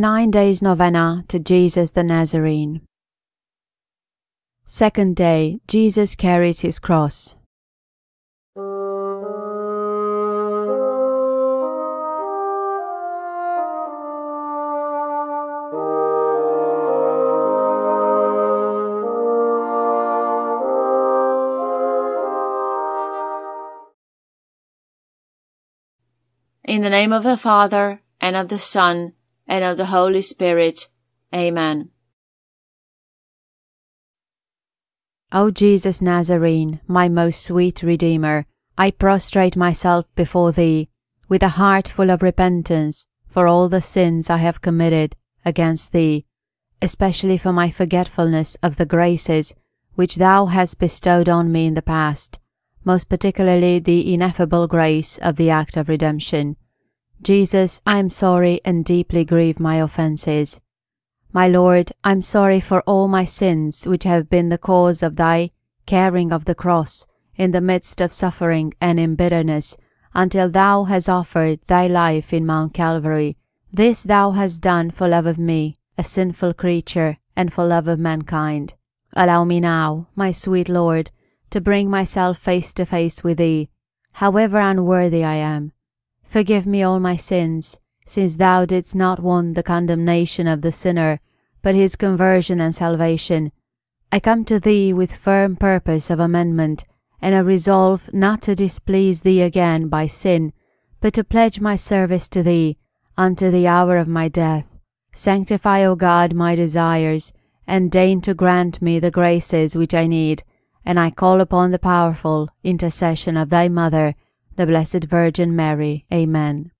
9 days novena to Jesus the Nazarene. Second day, Jesus carries his cross. In the name of the Father, and of the Son, and of the Holy Spirit. Amen. O Jesus Nazarene, my most sweet Redeemer, I prostrate myself before Thee, with a heart full of repentance for all the sins I have committed against Thee, especially for my forgetfulness of the graces which Thou hast bestowed on me in the past, most particularly the ineffable grace of the act of redemption. Jesus, I am sorry and deeply grieve my offences. My Lord, I am sorry for all my sins which have been the cause of Thy carrying of the cross in the midst of suffering and in bitterness, until Thou hast offered Thy life in Mount Calvary. This Thou hast done for love of me, a sinful creature, and for love of mankind. Allow me now, my sweet Lord, to bring myself face to face with Thee, however unworthy I am. Forgive me all my sins, since Thou didst not want the condemnation of the sinner, but his conversion and salvation. I come to Thee with firm purpose of amendment, and a resolve not to displease Thee again by sin, but to pledge my service to Thee, unto the hour of my death. Sanctify, O God, my desires, and deign to grant me the graces which I need, and I call upon the powerful intercession of Thy Mother, the Blessed Virgin Mary. Amen.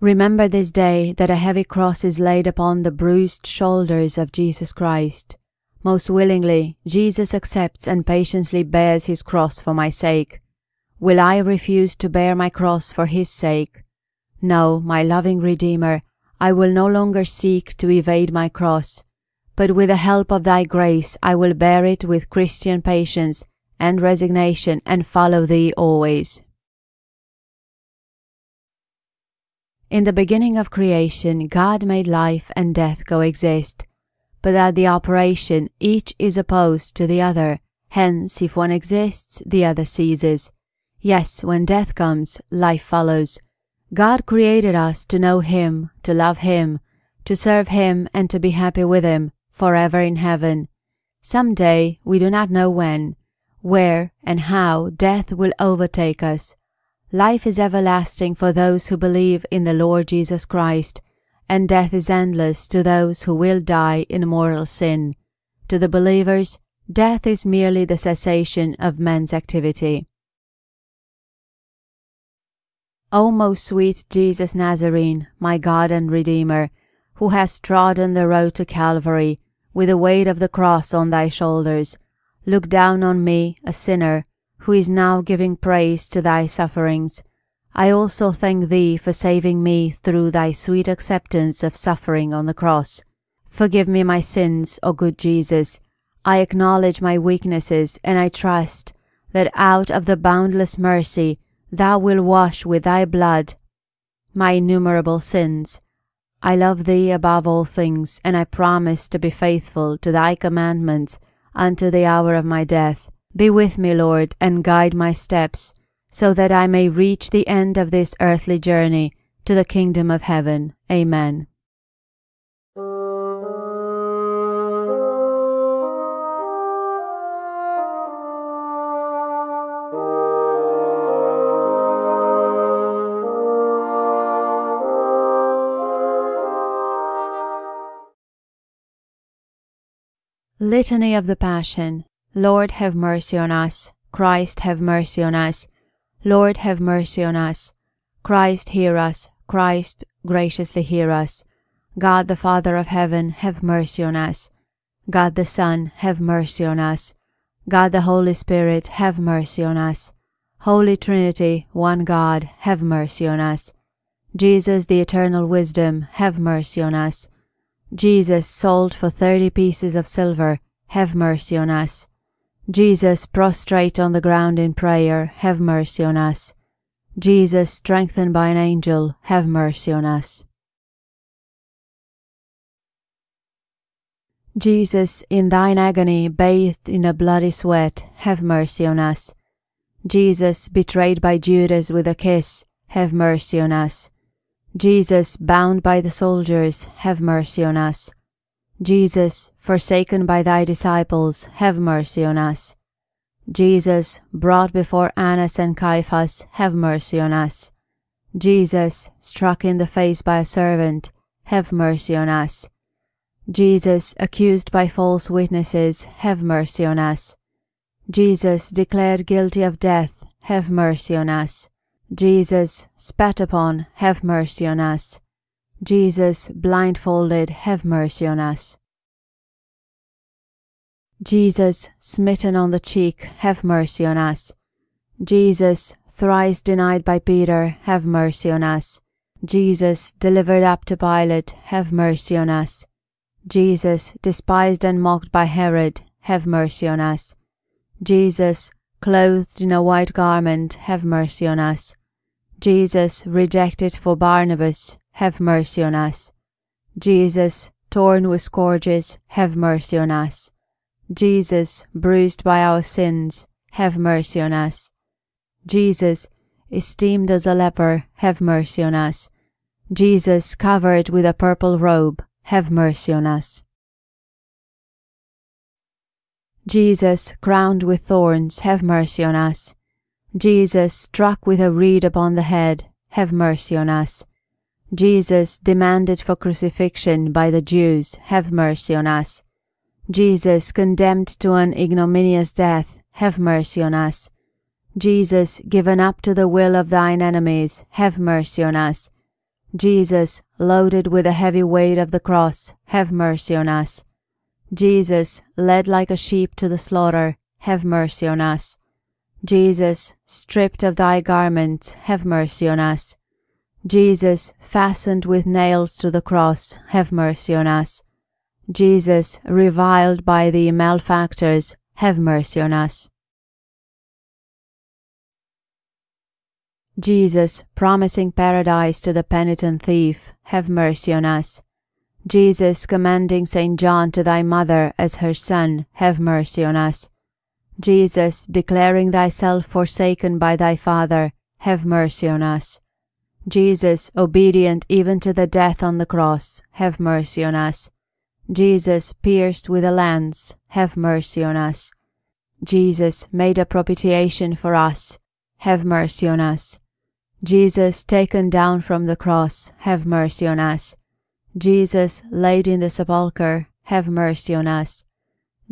Remember this day that a heavy cross is laid upon the bruised shoulders of Jesus Christ. Most willingly, Jesus accepts and patiently bears his cross for my sake. Will I refuse to bear my cross for his sake? No, my loving Redeemer, I will no longer seek to evade my cross, but with the help of Thy grace I will bear it with Christian patience and resignation and follow Thee always. In the beginning of creation, God made life and death coexist, but at the operation each is opposed to the other, hence if one exists, the other ceases. Yes, when death comes, life follows. God created us to know Him, to love Him, to serve Him and to be happy with Him, forever in heaven. Some day, we do not know when, where and how death will overtake us. Life is everlasting for those who believe in the Lord Jesus Christ, and death is endless to those who will die in mortal sin. To the believers, death is merely the cessation of man's activity. O most sweet Jesus Nazarene, my God and Redeemer, who hast trodden the road to Calvary, with the weight of the cross on Thy shoulders, look down on me, a sinner, who is now giving praise to Thy sufferings. I also thank Thee for saving me through Thy sweet acceptance of suffering on the cross. Forgive me my sins, O good Jesus. I acknowledge my weaknesses, and I trust that out of the boundless mercy Thou will wash with Thy blood my innumerable sins. I love Thee above all things, and I promise to be faithful to Thy commandments unto the hour of my death. Be with me, Lord, and guide my steps, so that I may reach the end of this earthly journey to the kingdom of heaven. Amen. Litany of the Passion. Lord, have mercy on us. Christ, have mercy on us. Lord, have mercy on us. Christ, hear us. Christ, graciously hear us. God the Father of heaven, have mercy on us. God the Son, have mercy on us. God the Holy Spirit, have mercy on us. Holy Trinity, one God, have mercy on us. Jesus, the eternal wisdom, have mercy on us. Jesus, sold for 30 pieces of silver, have mercy on us. Jesus, prostrate on the ground in prayer, have mercy on us. Jesus, strengthened by an angel, have mercy on us. Jesus, in thine agony, bathed in a bloody sweat, have mercy on us. Jesus, betrayed by Judas with a kiss, have mercy on us. Jesus, bound by the soldiers, have mercy on us. Jesus, forsaken by thy disciples, have mercy on us. Jesus, brought before Annas and Caiaphas, have mercy on us. Jesus, struck in the face by a servant, have mercy on us. Jesus, accused by false witnesses, have mercy on us. Jesus, declared guilty of death, have mercy on us. Jesus, spat upon, have mercy on us. Jesus, blindfolded, have mercy on us. Jesus, smitten on the cheek, have mercy on us. Jesus, thrice denied by Peter, have mercy on us. Jesus, delivered up to Pilate, have mercy on us. Jesus, despised and mocked by Herod, have mercy on us. Jesus, clothed in a white garment, have mercy on us. Jesus, rejected for Barnabas, have mercy on us. Jesus, torn with scourges, have mercy on us. Jesus, bruised by our sins, have mercy on us. Jesus, esteemed as a leper, have mercy on us. Jesus, covered with a purple robe, have mercy on us. Jesus, crowned with thorns, have mercy on us. Jesus, struck with a reed upon the head, have mercy on us. Jesus, demanded for crucifixion by the Jews, have mercy on us. Jesus, condemned to an ignominious death, have mercy on us. Jesus, given up to the will of thine enemies, have mercy on us. Jesus, loaded with the heavy weight of the cross, have mercy on us. Jesus, led like a sheep to the slaughter, have mercy on us. Jesus, stripped of thy garments, have mercy on us. Jesus, fastened with nails to the cross, have mercy on us. Jesus, reviled by the malefactors, have mercy on us. Jesus, promising paradise to the penitent thief, have mercy on us. Jesus, commanding Saint John to thy mother as her son, have mercy on us. Jesus, declaring thyself forsaken by thy Father, have mercy on us. Jesus, obedient even to the death on the cross, have mercy on us. Jesus, pierced with a lance, have mercy on us. Jesus, made a propitiation for us, have mercy on us. Jesus, taken down from the cross, have mercy on us. Jesus, laid in the sepulchre, have mercy on us.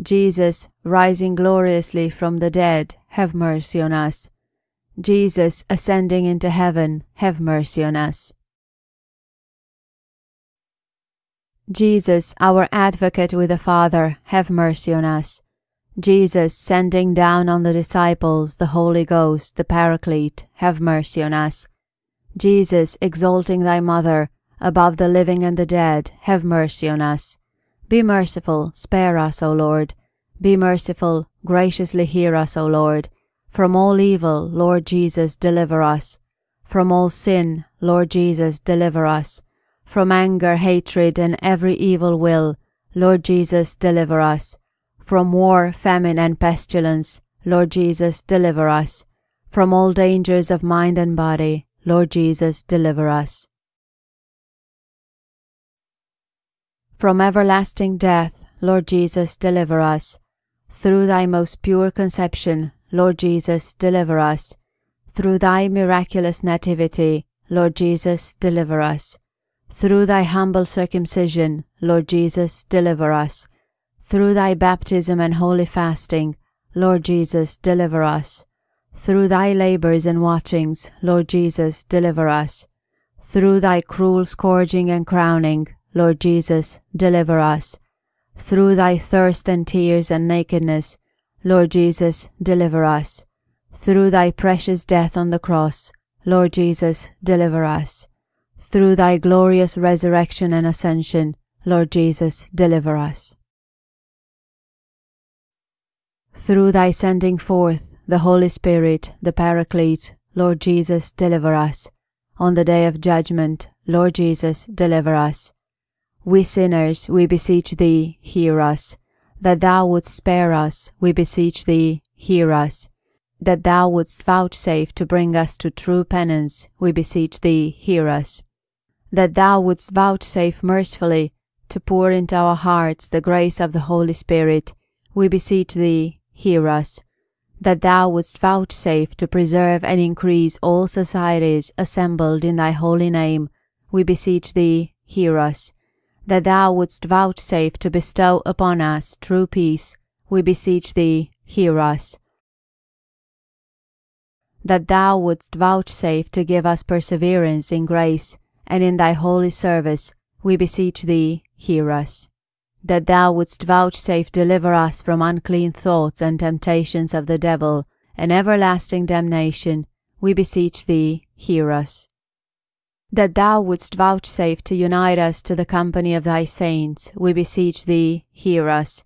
Jesus, rising gloriously from the dead, have mercy on us. Jesus, ascending into heaven, have mercy on us. Jesus, our advocate with the Father, have mercy on us. Jesus, sending down on the disciples the Holy Ghost, the Paraclete, have mercy on us. Jesus, exalting thy mother above the living and the dead, have mercy on us. Be merciful, spare us, O Lord. Be merciful, graciously hear us, O Lord. From all evil, Lord Jesus, deliver us. From all sin, Lord Jesus, deliver us. From anger, hatred, and every evil will, Lord Jesus, deliver us. From war, famine, and pestilence, Lord Jesus, deliver us. From all dangers of mind and body, Lord Jesus, deliver us. From everlasting death, Lord Jesus, deliver us. Through thy most pure conception, Lord Jesus, deliver us. Through thy miraculous nativity, Lord Jesus, deliver us. Through thy humble circumcision, Lord Jesus, deliver us. Through thy baptism and holy fasting, Lord Jesus, deliver us. Through thy labors and watchings, Lord Jesus, deliver us. Through thy cruel scourging and crowning, Lord Jesus, deliver us. Through thy thirst and tears and nakedness, Lord Jesus, deliver us. Through thy precious death on the cross, Lord Jesus, deliver us. Through thy glorious resurrection and ascension, Lord Jesus, deliver us. Through thy sending forth the Holy Spirit, the Paraclete, Lord Jesus, deliver us. On the day of judgment, Lord Jesus, deliver us. We sinners, we beseech Thee, hear us. That Thou wouldst spare us, we beseech Thee, hear us. That Thou wouldst vouchsafe to bring us to true penance, we beseech Thee, hear us. That Thou wouldst vouchsafe mercifully to pour into our hearts the grace of the Holy Spirit, we beseech Thee, hear us. That Thou wouldst vouchsafe to preserve and increase all societies assembled in Thy holy name, we beseech Thee, hear us. That Thou wouldst vouchsafe to bestow upon us true peace, we beseech Thee, hear us. That Thou wouldst vouchsafe to give us perseverance in grace and in Thy holy service, we beseech Thee, hear us. That Thou wouldst vouchsafe deliver us from unclean thoughts and temptations of the devil and everlasting damnation, we beseech Thee, hear us. That Thou wouldst vouchsafe to unite us to the company of Thy saints, we beseech Thee, hear us.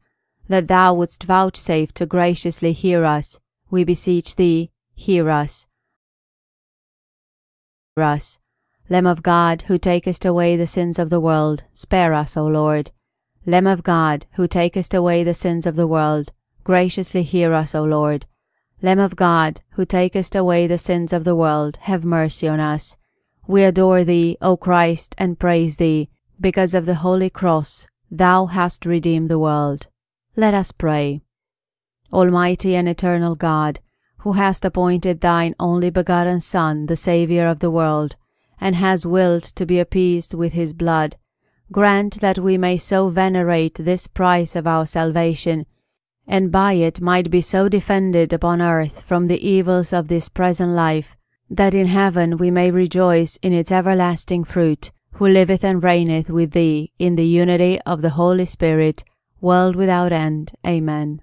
That Thou wouldst vouchsafe to graciously hear us, we beseech Thee, hear us. Lamb of God, who takest away the sins of the world, spare us, O Lord. Lamb of God, who takest away the sins of the world, graciously hear us, O Lord. Lamb of God, who takest away the sins of the world, have mercy on us. We adore Thee, O Christ, and praise Thee, because of the Holy Cross, Thou hast redeemed the world. Let us pray. Almighty and eternal God, who hast appointed Thine only begotten Son, the Saviour of the world, and has willed to be appeased with His blood, grant that we may so venerate this price of our salvation, and by it might be so defended upon earth from the evils of this present life, that in heaven we may rejoice in its everlasting fruit, who liveth and reigneth with Thee in the unity of the Holy Spirit, world without end. Amen.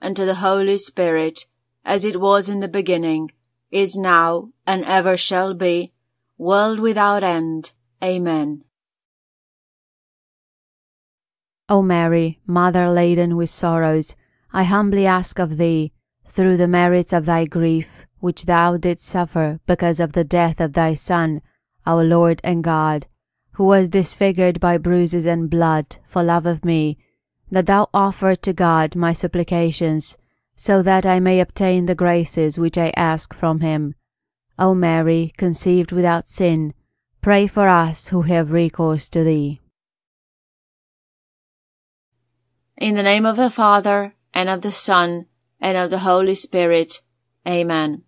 and to the Holy Spirit, as it was in the beginning, is now, and ever shall be, world without end. Amen. O Mary, Mother laden with sorrows, I humbly ask of thee, through the merits of thy grief, which thou didst suffer because of the death of thy Son, our Lord and God, who was disfigured by bruises and blood for love of me, that thou offer to God my supplications, so that I may obtain the graces which I ask from him. O Mary, conceived without sin, pray for us who have recourse to thee. In the name of the Father, and of the Son, and of the Holy Spirit. Amen.